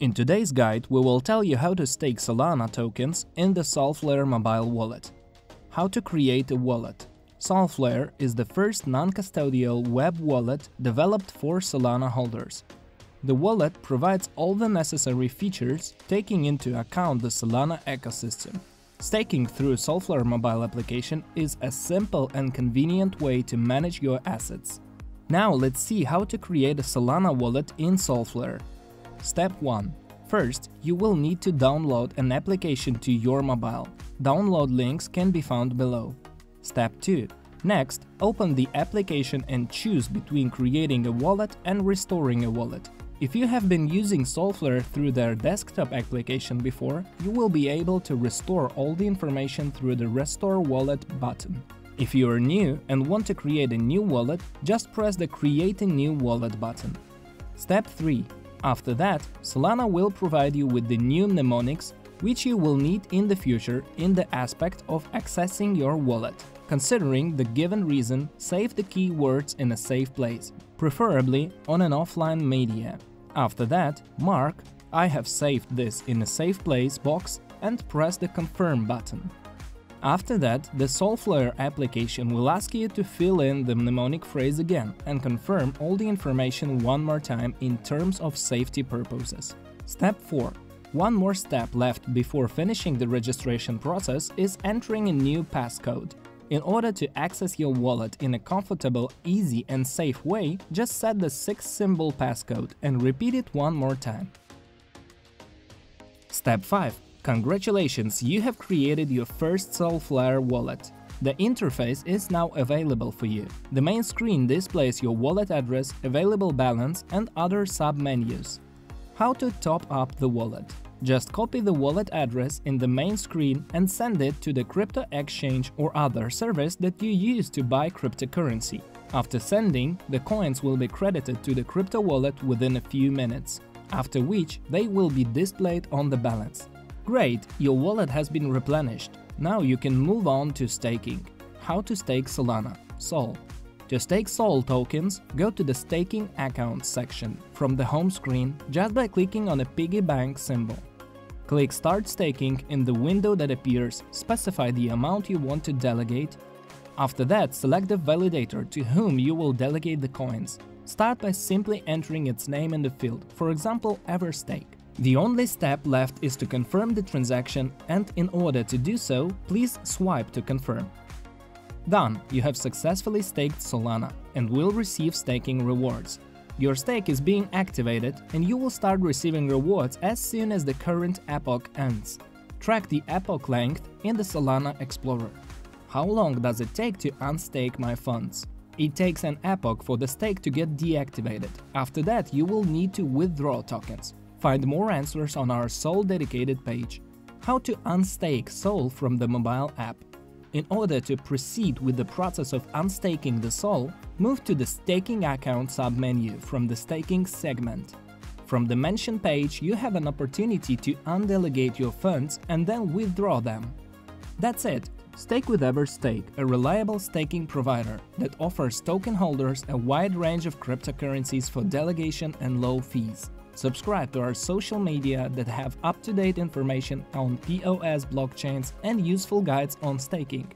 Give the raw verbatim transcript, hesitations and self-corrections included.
In today's guide, we will tell you how to stake Solana tokens in the Solflare mobile wallet. How to create a wallet. Solflare is the first non-custodial web wallet developed for Solana holders. The wallet provides all the necessary features, taking into account the Solana ecosystem. Staking through Solflare mobile application is a simple and convenient way to manage your assets. Now let's see how to create a Solana wallet in Solflare. Step one. First, you will need to download an application to your mobile. Download links can be found below. Step two. Next, open the application and choose between creating a wallet and restoring a wallet. If you have been using Solflare through their desktop application before, you will be able to restore all the information through the Restore Wallet button. If you are new and want to create a new wallet, just press the Create a New Wallet button. Step three. After that, Solana will provide you with the new mnemonics, which you will need in the future in the aspect of accessing your wallet. Considering the given reason, save the keywords in a safe place, preferably on an offline media. After that, mark "I have saved this in a safe place" box and press the Confirm button. After that, the Solflare application will ask you to fill in the mnemonic phrase again and confirm all the information one more time in terms of safety purposes. Step four. One more step left before finishing the registration process is entering a new passcode. In order to access your wallet in a comfortable, easy and safe way, just set the six-symbol passcode and repeat it one more time. Step five. Congratulations, you have created your first Solflare wallet. The interface is now available for you. The main screen displays your wallet address, available balance and other sub-menus. How to top up the wallet? Just copy the wallet address in the main screen and send it to the crypto exchange or other service that you use to buy cryptocurrency. After sending, the coins will be credited to the crypto wallet within a few minutes, after which they will be displayed on the balance. Great, your wallet has been replenished. Now you can move on to staking. How to stake Solana, S O L. To stake S O L tokens, go to the Staking Accounts section from the home screen just by clicking on a piggy bank symbol. Click Start Staking in the window that appears, specify the amount you want to delegate. After that, select the validator to whom you will delegate the coins. Start by simply entering its name in the field, for example, Everstake. The only step left is to confirm the transaction, and in order to do so, please swipe to confirm. Done! You have successfully staked Solana and will receive staking rewards. Your stake is being activated and you will start receiving rewards as soon as the current epoch ends. Track the epoch length in the Solana Explorer. How long does it take to unstake my funds? It takes an epoch for the stake to get deactivated. After that, you will need to withdraw tokens. Find more answers on our S O L dedicated page. How to unstake S O L from the mobile app. In order to proceed with the process of unstaking the S O L, move to the Staking Account submenu from the Staking segment. From the mention page, you have an opportunity to undelegate your funds and then withdraw them. That's it! Stake with Everstake, a reliable staking provider that offers token holders a wide range of cryptocurrencies for delegation and low fees. Subscribe to our social media that have up-to-date information on P O S blockchains and useful guides on staking.